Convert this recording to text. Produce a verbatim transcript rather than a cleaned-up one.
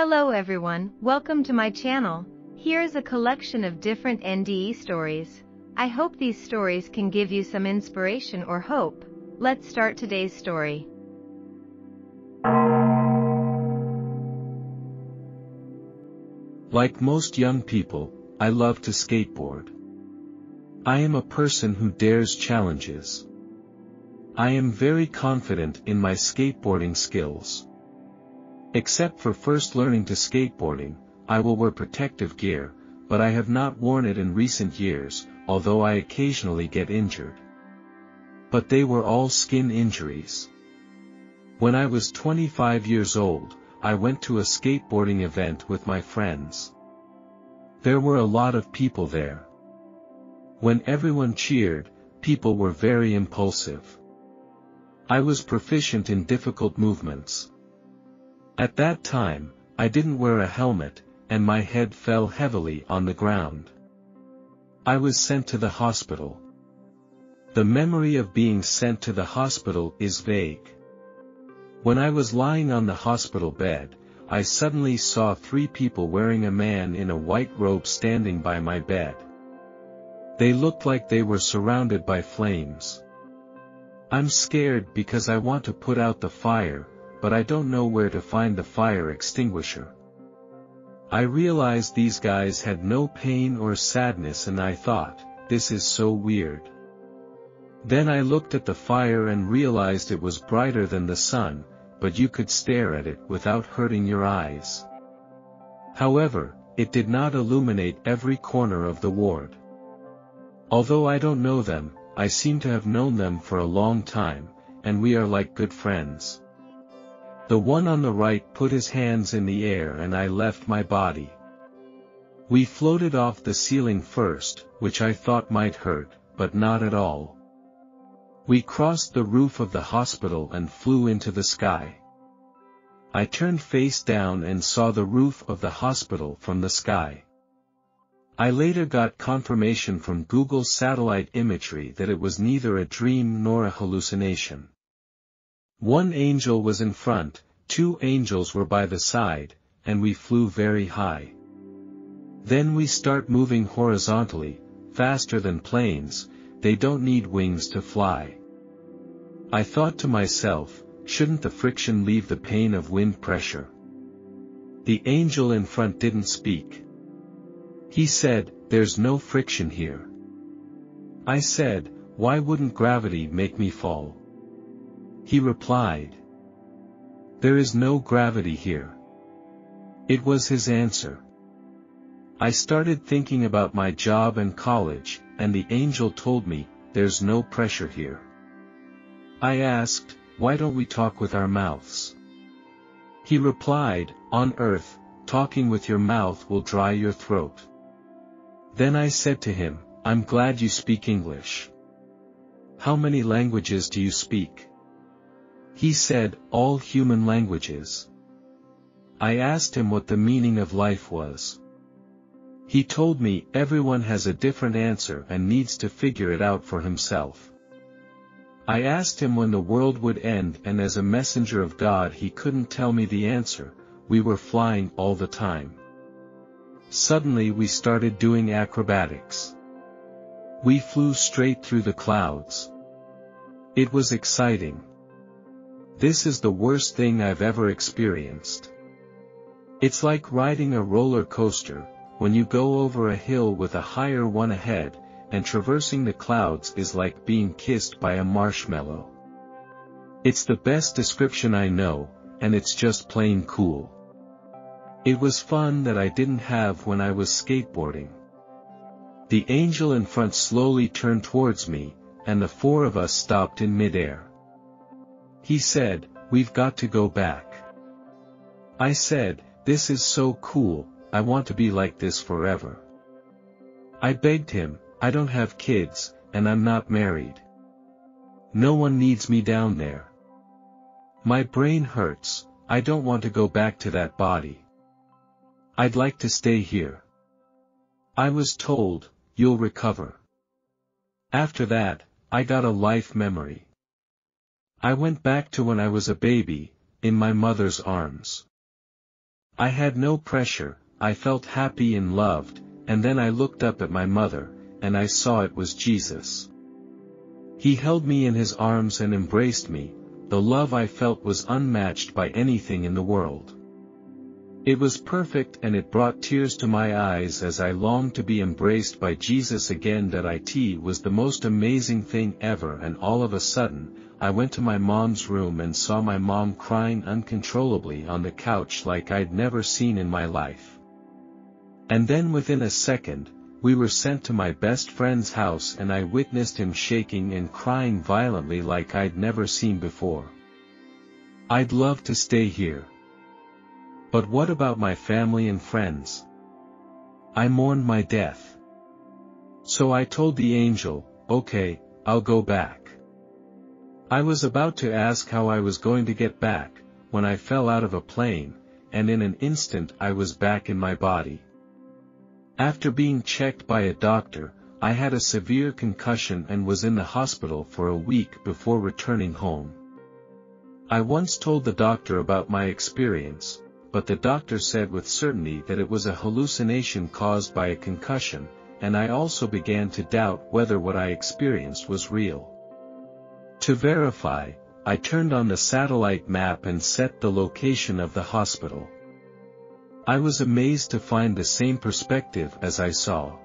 Hello everyone, welcome to my channel. Here is a collection of different N D E stories. I hope these stories can give you some inspiration or hope. Let's start today's story. Like most young people, I love to skateboard. I am a person who dares challenges. I am very confident in my skateboarding skills. Except for first learning to skateboarding, I will wear protective gear, but I have not worn it in recent years, although I occasionally get injured. But they were all skin injuries. When I was twenty-five years old, I went to a skateboarding event with my friends. There were a lot of people there. When everyone cheered, people were very impulsive. I was proficient in difficult movements. At that time, I didn't wear a helmet, and my head fell heavily on the ground. I was sent to the hospital. The memory of being sent to the hospital is vague. When I was lying on the hospital bed, I suddenly saw three people wearing a man in a white robe standing by my bed. They looked like they were surrounded by flames. I'm scared because I want to put out the fire, but I don't know where to find the fire extinguisher. I realized these guys had no pain or sadness, and I thought, this is so weird. Then I looked at the fire and realized it was brighter than the sun, but you could stare at it without hurting your eyes. However, it did not illuminate every corner of the ward. Although I don't know them, I seem to have known them for a long time, and we are like good friends. The one on the right put his hands in the air and I left my body. We floated off the ceiling first, which I thought might hurt, but not at all. We crossed the roof of the hospital and flew into the sky. I turned face down and saw the roof of the hospital from the sky. I later got confirmation from Google satellite imagery that it was neither a dream nor a hallucination. One angel was in front, two angels were by the side, and we flew very high. Then we start moving horizontally, faster than planes, they don't need wings to fly. I thought to myself, shouldn't the friction leave the pain of wind pressure? The angel in front didn't speak. He said, there's no friction here. I said, why wouldn't gravity make me fall? He replied, there is no gravity here. It was his answer. I started thinking about my job and college, and the angel told me, there's no pressure here. I asked, why don't we talk with our mouths? He replied, on earth, talking with your mouth will dry your throat. Then I said to him, I'm glad you speak English. How many languages do you speak? He said, all human languages. I asked him what the meaning of life was. He told me everyone has a different answer and needs to figure it out for himself. I asked him when the world would end, and as a messenger of God he couldn't tell me the answer. We were flying all the time. Suddenly we started doing acrobatics. We flew straight through the clouds. It was exciting. This is the worst thing I've ever experienced. It's like riding a roller coaster, when you go over a hill with a higher one ahead, and traversing the clouds is like being kissed by a marshmallow. It's the best description I know, and it's just plain cool. It was fun that I didn't have when I was skateboarding. The angel in front slowly turned towards me, and the four of us stopped in midair. He said, we've got to go back. I said, this is so cool, I want to be like this forever. I begged him, I don't have kids, and I'm not married. No one needs me down there. My brain hurts, I don't want to go back to that body. I'd like to stay here. I was told, you'll recover. After that, I got a life memory. I went back to when I was a baby, in my mother's arms. I had no pressure, I felt happy and loved, and then I looked up at my mother, and I saw it was Jesus. He held me in his arms and embraced me. The love I felt was unmatched by anything in the world. It was perfect, and it brought tears to my eyes as I longed to be embraced by Jesus again. That it was the most amazing thing ever, and all of a sudden, I went to my mom's room and saw my mom crying uncontrollably on the couch like I'd never seen in my life. And then within a second, we were sent to my best friend's house, and I witnessed him shaking and crying violently like I'd never seen before. I'd love to stay here. But what about my family and friends? I mourned my death. So I told the angel, okay, I'll go back. I was about to ask how I was going to get back, when I fell out of a plane, and in an instant I was back in my body. After being checked by a doctor, I had a severe concussion and was in the hospital for a week before returning home. I once told the doctor about my experience, but the doctor said with certainty that it was a hallucination caused by a concussion, and I also began to doubt whether what I experienced was real. To verify, I turned on the satellite map and set the location of the hospital. I was amazed to find the same perspective as I saw.